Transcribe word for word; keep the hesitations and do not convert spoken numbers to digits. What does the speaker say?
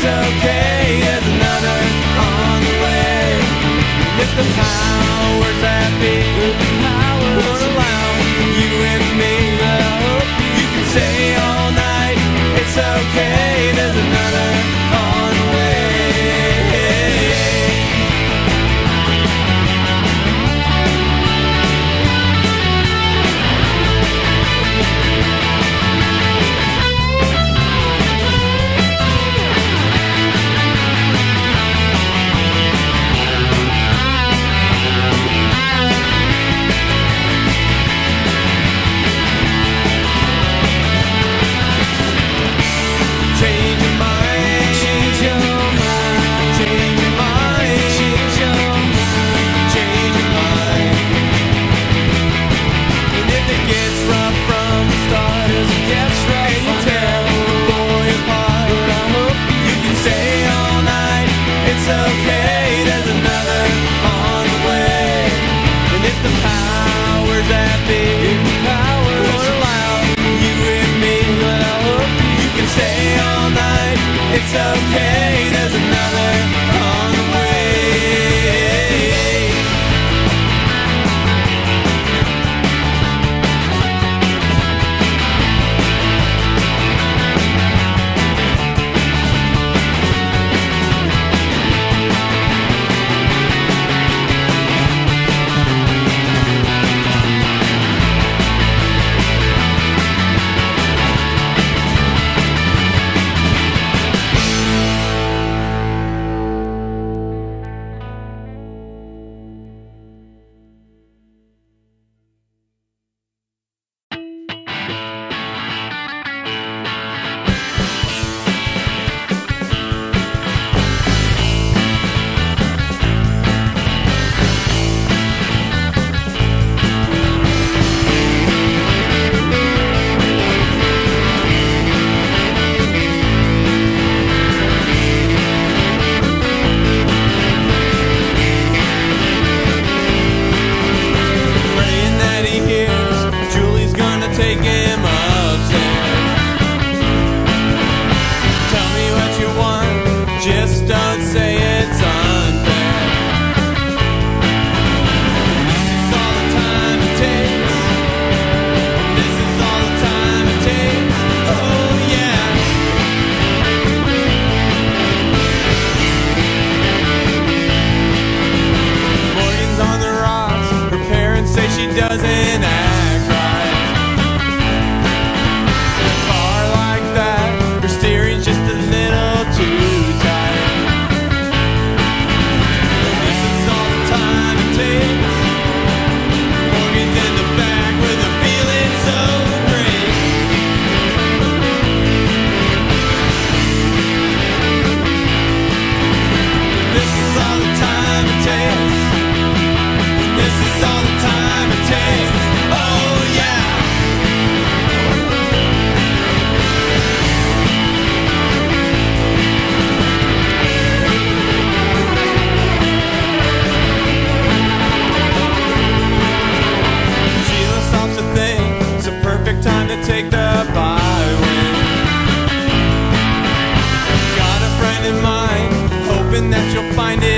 it's okay, there's another on the way. If the powers that be won't allow you and me, you can stay all night, it's okay, there's another on the way. It's okay, there's another on the way. Find it.